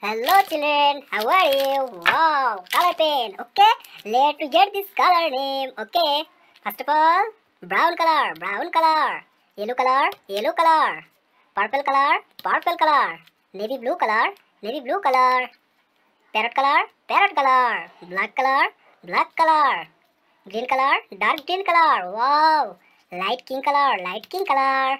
Hello children, how are you? Wow, color pen. Okay, let's get this color name. Okay, first of all, brown color, yellow color, yellow color, purple color, purple color, navy blue color, navy blue color, parrot color, parrot color, black color, black color, green color, dark green color. Wow, light king color, light king color,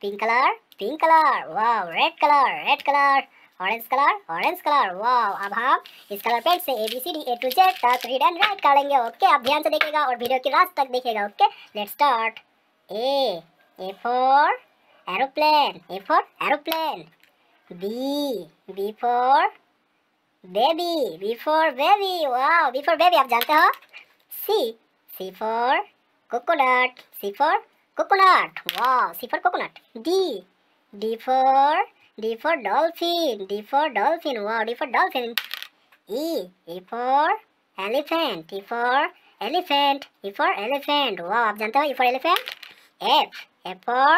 pink color, pink color. Wow, red color, red color, orange colour orange colour. Wow, अब हम इस colour pen से ABCD A to Z तक read and write कर लेंगे। Okay, आप ध्यान से देखिएगा और वीडियो की लास्ट तक देखिएगा। Okay, let's start. A for aeroplane, A for aeroplane. B for baby, B for baby. Wow, B for baby आप जानते हो। C for coconut, C for coconut. Wow, C for coconut. D for dolphin, D for dolphin. Wow, D for dolphin. E for elephant, E for elephant, E for elephant. Wow, आप जानते हो E for elephant. F for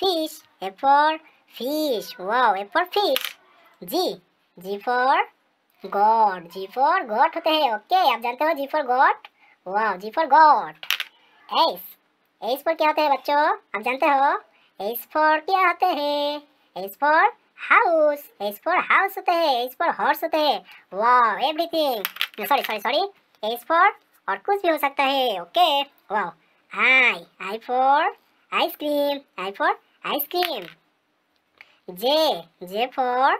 fish, F for fish. Wow, F for fish. G for god, G for god होते हैं। Okay, आप जानते हो G for god. Wow, G for god. S for क्या होते हैं बच्चों, आप जानते हो S for क्या होते हैं। S for house, S for house होते हैं। S for horse होते हैं। Wow, everything, sorry, S for और कुछ भी हो सकता है। Okay, wow. I for ice cream, I for ice cream. J for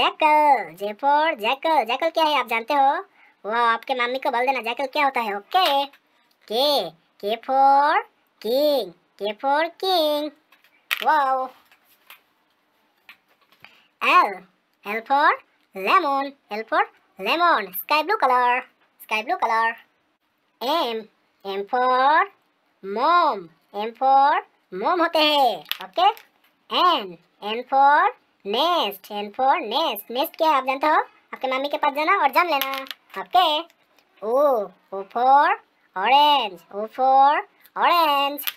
jackal, J for jackal. Jackal क्या है आप जानते हो। वाओ, आपके मम्मी को बोल देना जैकल क्या होता है। Okay. K for king, K for king. Wow. L for lemon, L for lemon. Sky blue color. M for mom, M for mom होते हैं। Okay. N for nest, N for nest. Nest क्या है आप जानते हो, आपके mummy के पास जाना और जान लेना। Okay. O for orange, O for orange.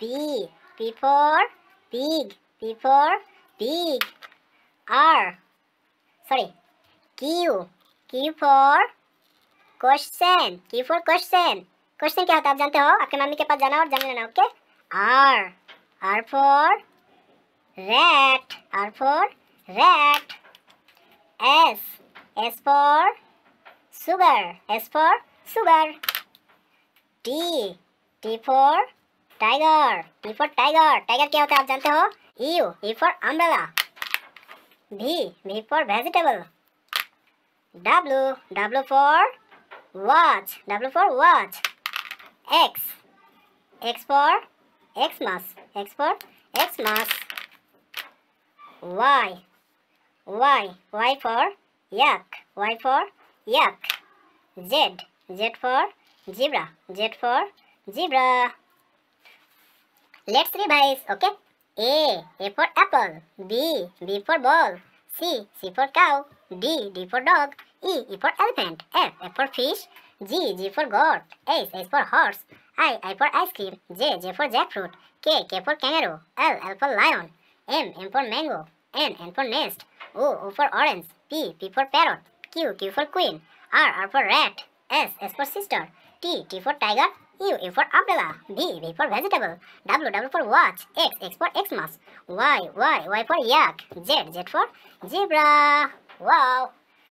P for pig, P for pig. Q for question, Q for question. Question क्या होता है आप जानते हो, आपके मम्मी के पास जाना और जान लेना। Okay. R for rat, R for rat। S for sugar, S for sugar। T for tiger, T for tiger। Tiger क्या होता है आप जानते हो। E for umbrella। V for vegetable। W for watch, W for watch। X for Xmas, X for Xmas। Y for yak, Y for yak। Z for zebra, Z for zebra। Let's revise, okay? A for apple, B for ball, C for cow, D for dog, E for elephant, F for fish, G for goat, H for horse, I for ice cream, J for jackfruit, K for kangaroo, L for lion, M for mango, N for nest, O for orange, P for parrot, Q for queen, R for rat, S for sister, T for tiger, U for umbrella, V for vegetable, W for watch, X for Xmas, Y for yak, Z for zebra. Wow!